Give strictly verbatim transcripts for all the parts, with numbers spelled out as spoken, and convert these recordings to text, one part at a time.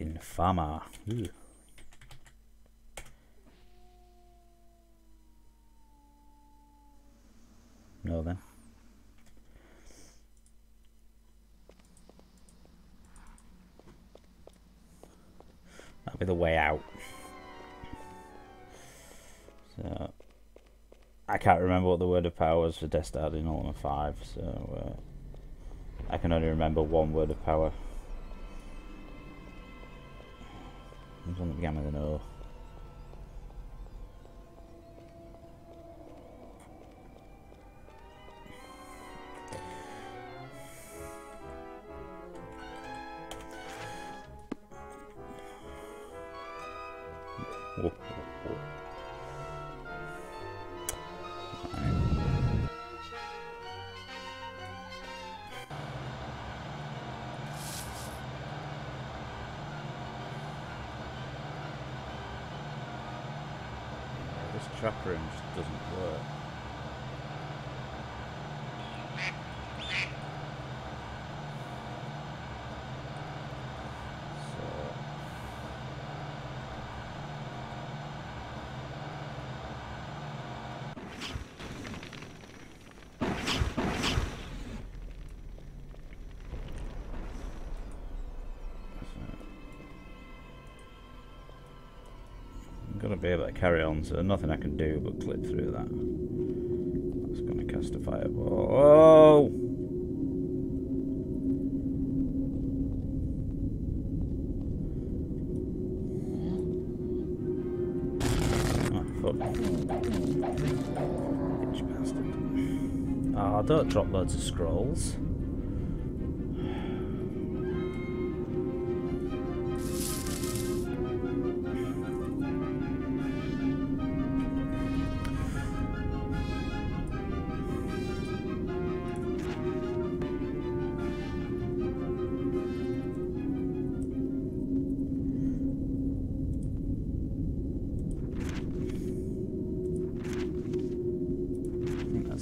Infama. Ooh. No, then. That'll be the way out. So, I can't remember what the word of power was for Destard in oh one oh five, so uh, I can only remember one word of power. There's one that began with an O. Whoa, whoa, whoa. Right. This trap room just doesn't work. Gotta be able to carry on, so nothing I can do but clip through that. That's gonna cast a fireball. Oh! Oh, fuck. Bitch bastard. Ah, oh, don't drop loads of scrolls.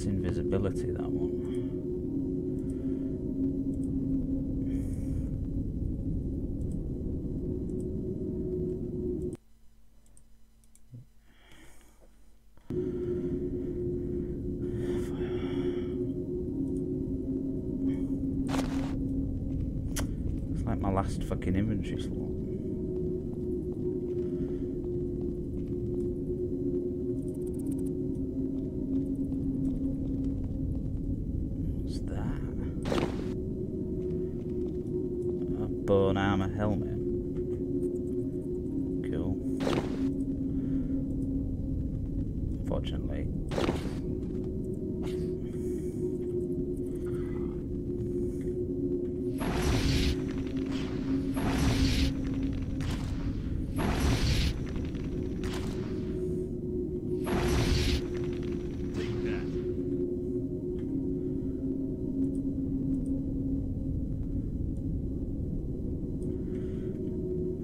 Invisibility, that one. It's like my last fucking inventory slot. Bone armor helmet. Cool. Unfortunately.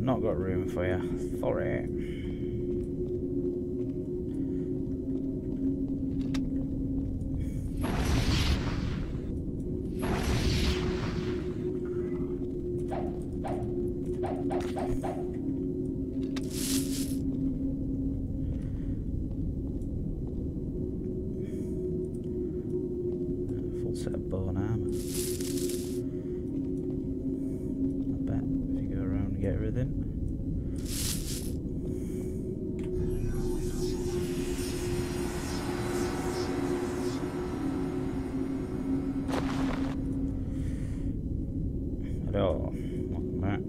Not got room for you. Sorry. Full set of bone armor. Get rid of him. Hello, welcome back.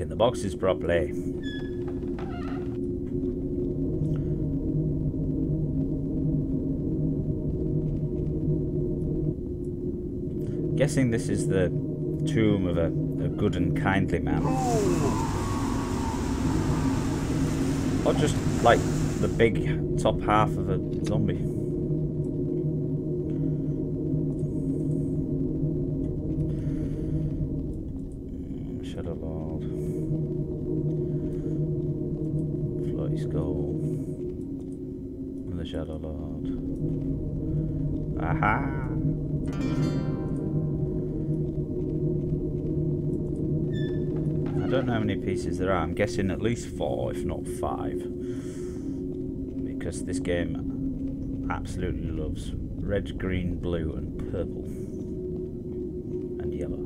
look in the boxes properly. Guessing this is the tomb of a, a good and kindly man. Or just like the big top half of a zombie. Pieces there are. I'm guessing at least four, if not five, because this game absolutely loves red, green, blue and purple and yellow.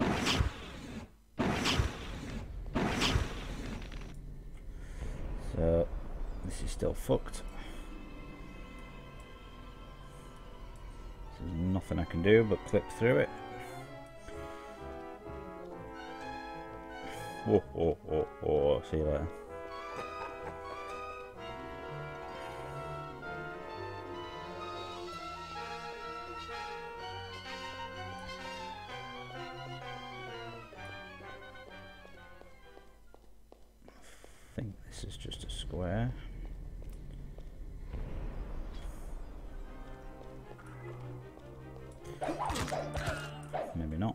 Um, so this is still fucked. There's nothing I can do but clip through it. Oh, oh, oh, oh, see you later. I think this is just a square. Maybe not.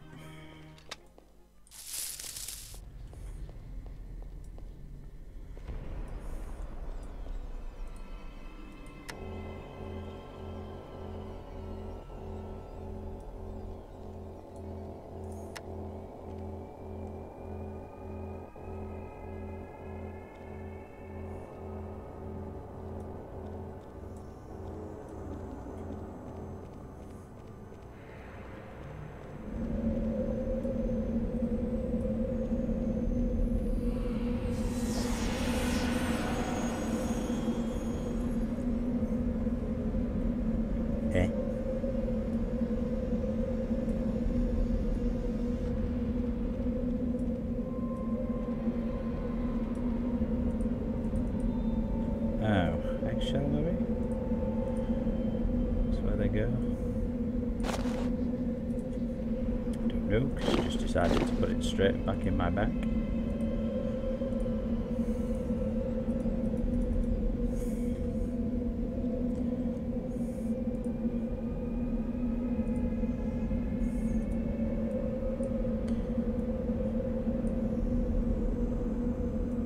Decided to put it straight back in my back.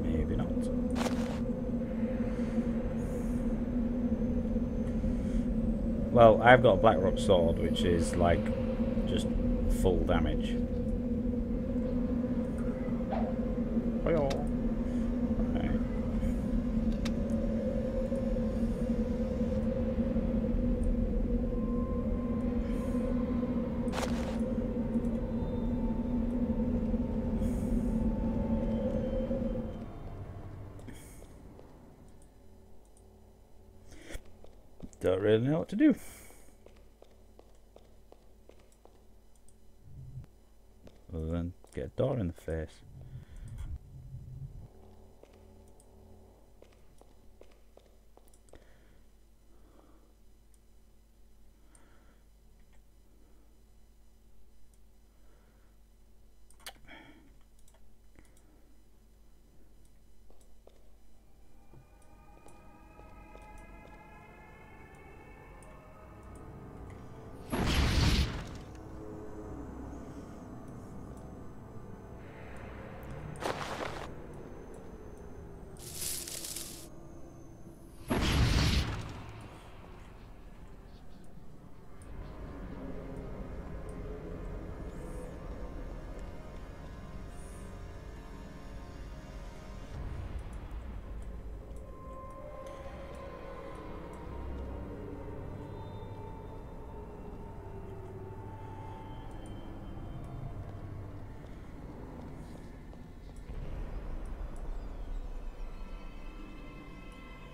Maybe not. Well, I've got a Blackrock sword, which is like just full damage. Don't really know what to do. Other than get a door in the face.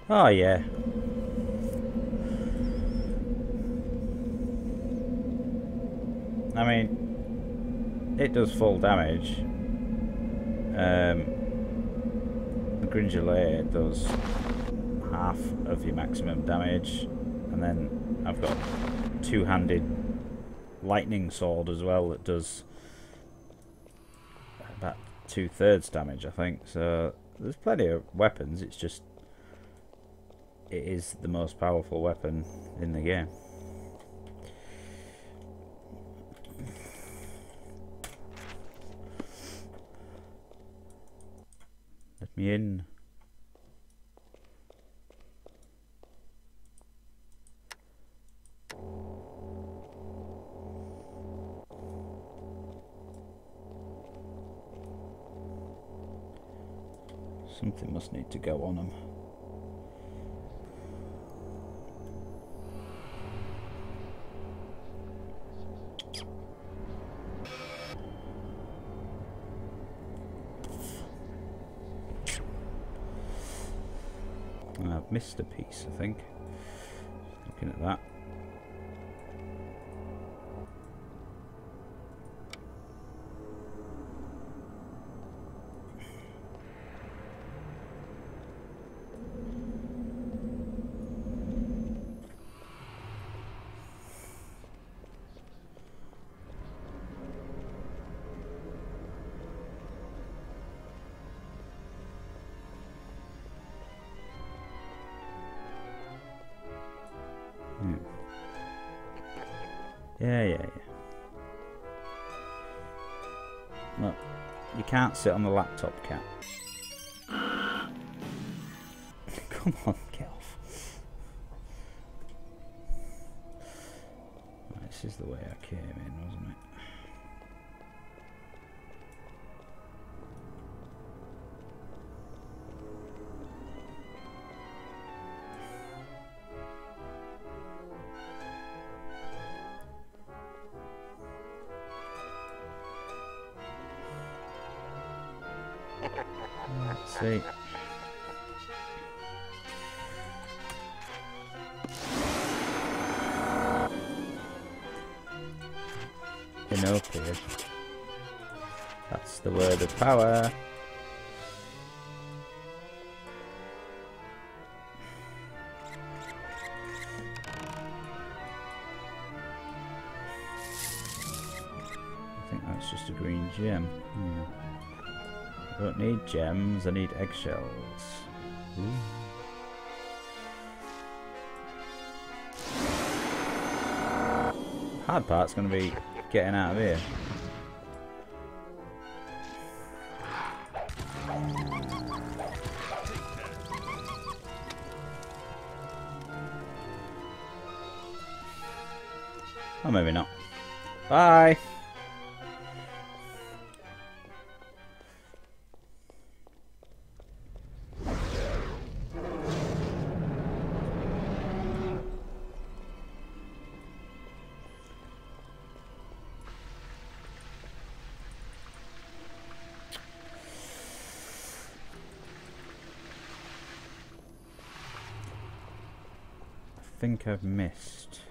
Oh yeah. I mean, it does full damage. Um, the Grinjalae does half of your maximum damage, and then I've got two-handed lightning sword as well that does about two-thirds damage, I think. So there's plenty of weapons. It's just it is the most powerful weapon in the game. Let me in. Something must need to go on them. I've missed a piece, I think. Looking at that. Yeah, yeah, yeah. Look, you can't sit on the laptop, Cat. Come on, Kelf. Right, this is the way I came in, wasn't it? Let's see. Inopia. That's the word of power. I think that's just a green gem. Hmm. I don't need gems, I need eggshells. Ooh. Hard part's gonna be getting out of here. Or maybe not. Bye! I think I've missed.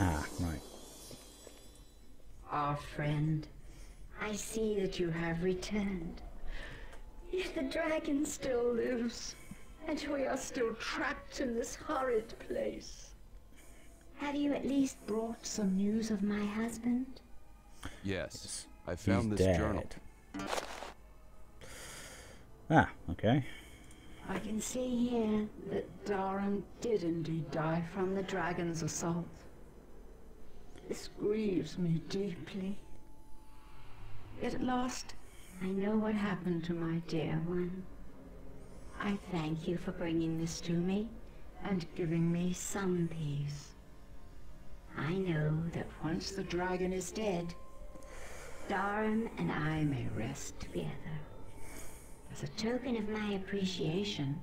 Ah, right. Ah, friend, I see that you have returned. Yet the dragon still lives. And we are still trapped in this horrid place. Have you at least brought some news of my husband? Yes, I found He's this dead. journal. Ah, okay. I can see here that Darum did indeed die from the dragon's assault. This grieves me deeply. Yet at last, I know what happened to my dear one. I thank you for bringing this to me, and giving me some peace. I know that once the dragon is dead, Darum and I may rest together. As a token of my appreciation,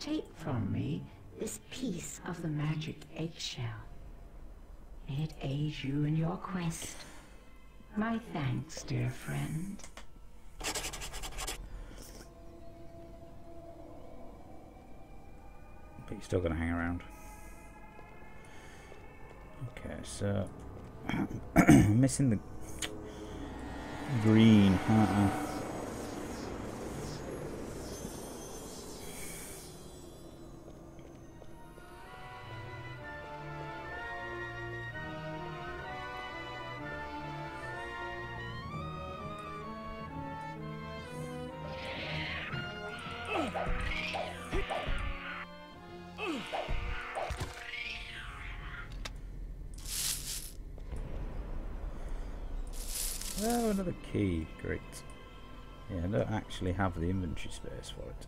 take from me this piece of the magic eggshell. May it aid you in your quest. My thanks, dear friend. But you're still going to hang around. Okay, so... I'm missing the... green, aren't I? Oh, another key, great. Yeah, I don't actually have the inventory space for it.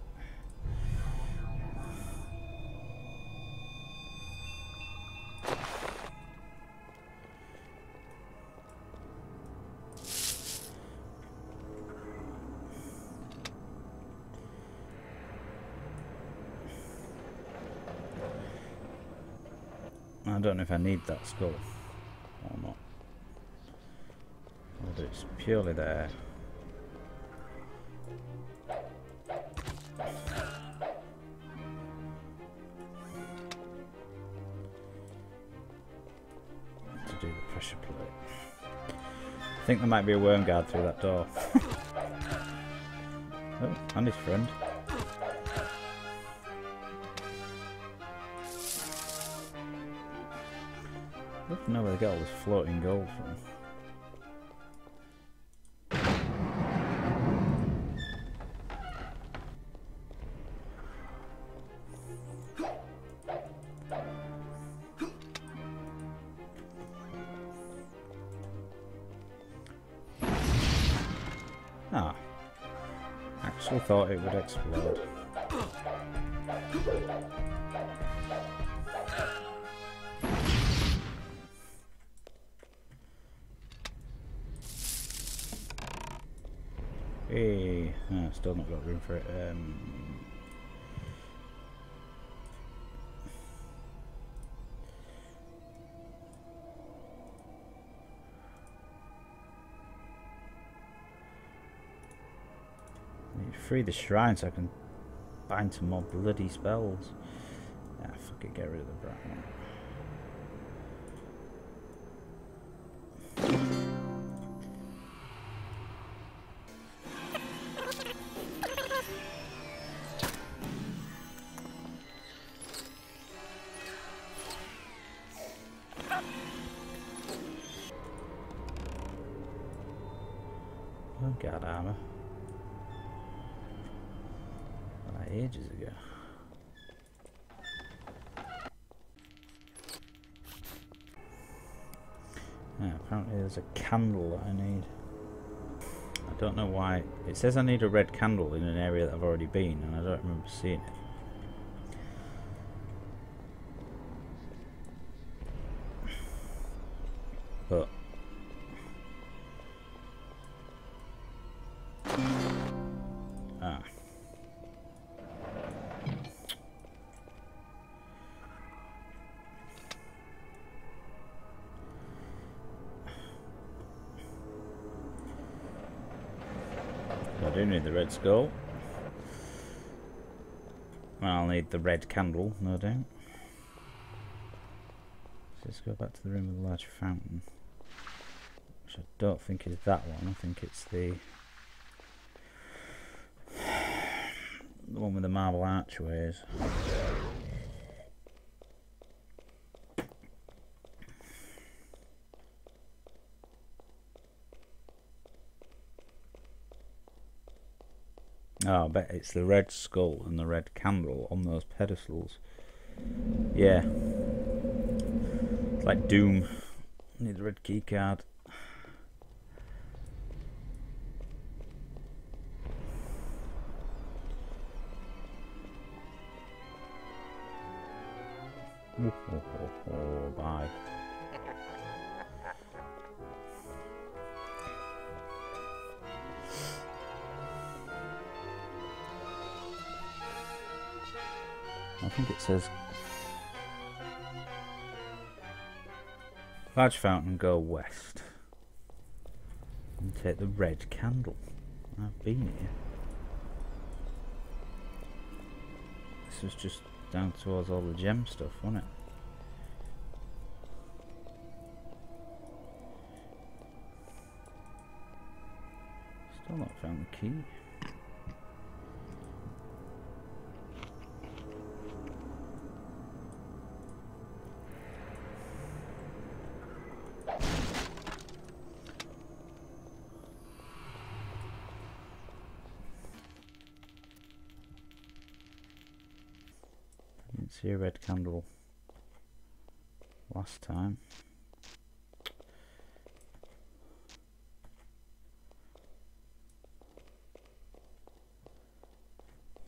I don't know if I need that skull or not. It's purely there. To do the pressure plate. I think there might be a worm guard through that door. Oh, and his friend. I don't know where they got all this floating gold from. Ah, actually thought it would explode. Hey, oh, still not got room for it. Um, free the shrine so I can bind some more bloody spells. Ah, fuck it, get rid of the brat one. Oh god, armor. Ages ago. Yeah, apparently there's a candle that I need. I don't know why. It says I need a red candle in an area that I've already been, and I don't remember seeing it. But ah. I do need the red skull. I'll need the red candle, no doubt. Let's go back to the room with the large fountain. Which I don't think is that one, I think it's the the one with the marble archways. Oh, I bet it's the red skull and the red candle on those pedestals. Yeah. It's like Doom. Need the red key card. Oh, oh, oh, oh, bye. I think it says Large fountain, go west. And take the red candle. I've been here. This was just down towards all the gem stuff, wasn't it? Still not found the key. See a red candle last time.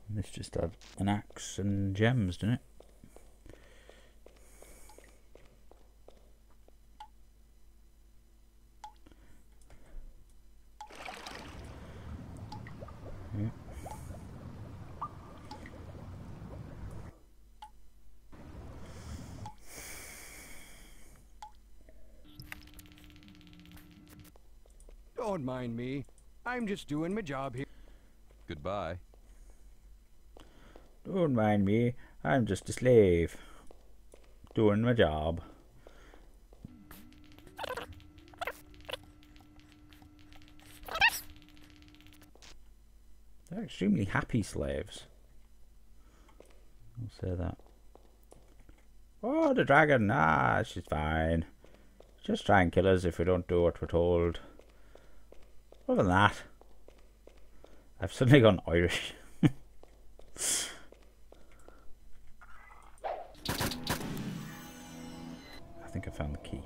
And this just had an axe and gems, didn't it? Yeah. Don't mind me. I'm just doing my job here. Goodbye. Don't mind me. I'm just a slave. Doing my job. They're extremely happy slaves. I'll say that. Oh, the dragon. Nah, she's fine. Just try and kill us if we don't do what we're told. Other than that, I've suddenly gone Irish. I think I found the key.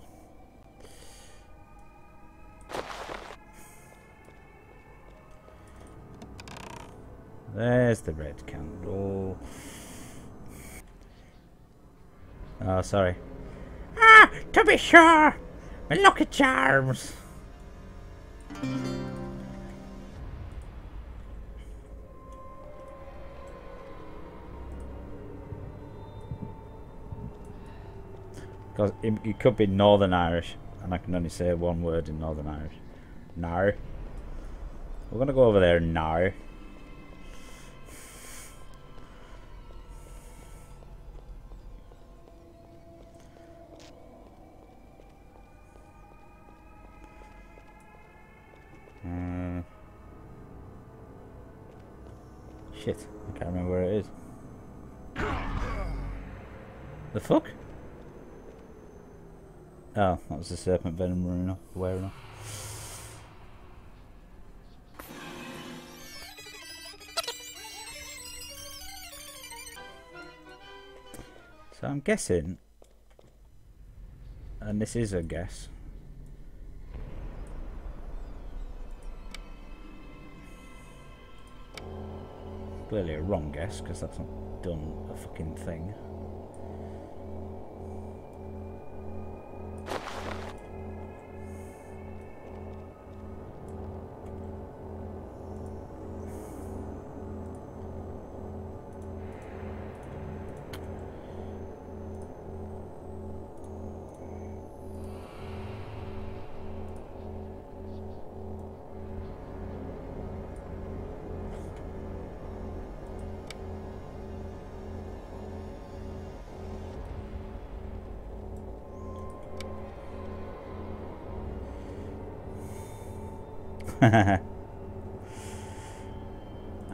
There's the red candle. Oh, sorry. Ah, to be sure! My lucky charms! Because it, it could be Northern Irish, and I can only say one word in Northern Irish. No. We're going to go over there now. Mm. Shit, I can't remember where it is. The fuck? Oh, that was the Serpent Venom running off, wearing off. So I'm guessing, and this is a guess, clearly a wrong guess, because that's not done a fucking thing.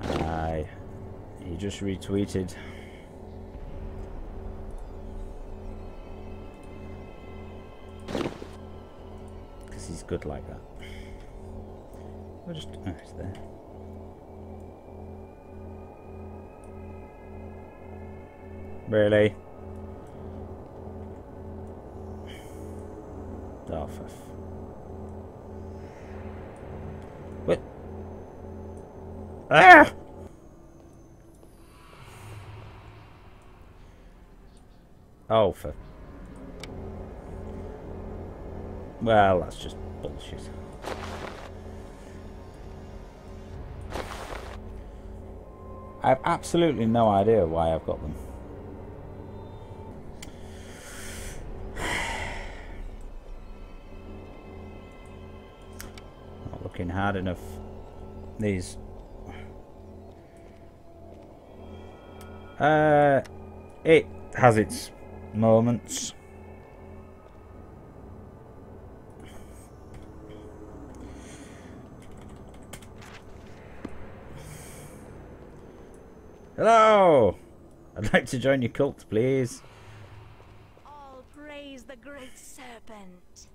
Aye. He just retweeted. Because he's good like that. We'll just. Oh, it's there. Really? Oh, for f What? Ah! Oh, for... Well, that's just bullshit. I have absolutely no idea why I've got them. had enough these. Uh, it has its moments. Hello! I'd like to join your cult, please. All praise the great serpent.